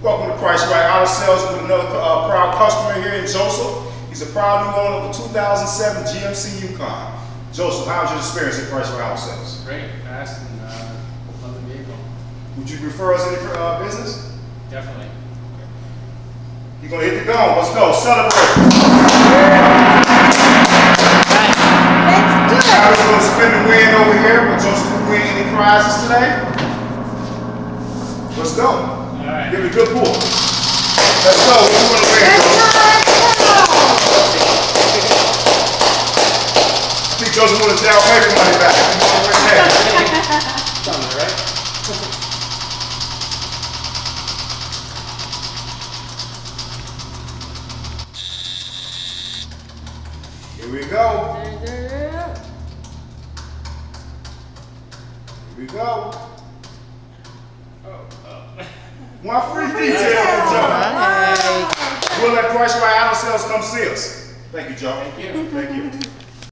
Welcome to Priced Right Auto Sales with another proud customer here in Joseph. He's a proud new owner of a 2007 GMC Yukon. Joseph, how was your experience at Priced Right Auto Sales? Great, fast, and love the vehicle. Would you refer us any business? Definitely. Okay. You're going to hit the gong. Let's go. Celebrate. Let's do it. I was going to spin the win over here, but Joseph will win any prizes today. Let's go. All right. Give it a good pull. Let's go. We're going to win. I think Joseph wants his down payment money back. It's on there, right? Here we go. Here we go. One free detail for Joe. We'll let Priced Right Auto Sales come see us. Thank you, Joe. Thank you. Thank you.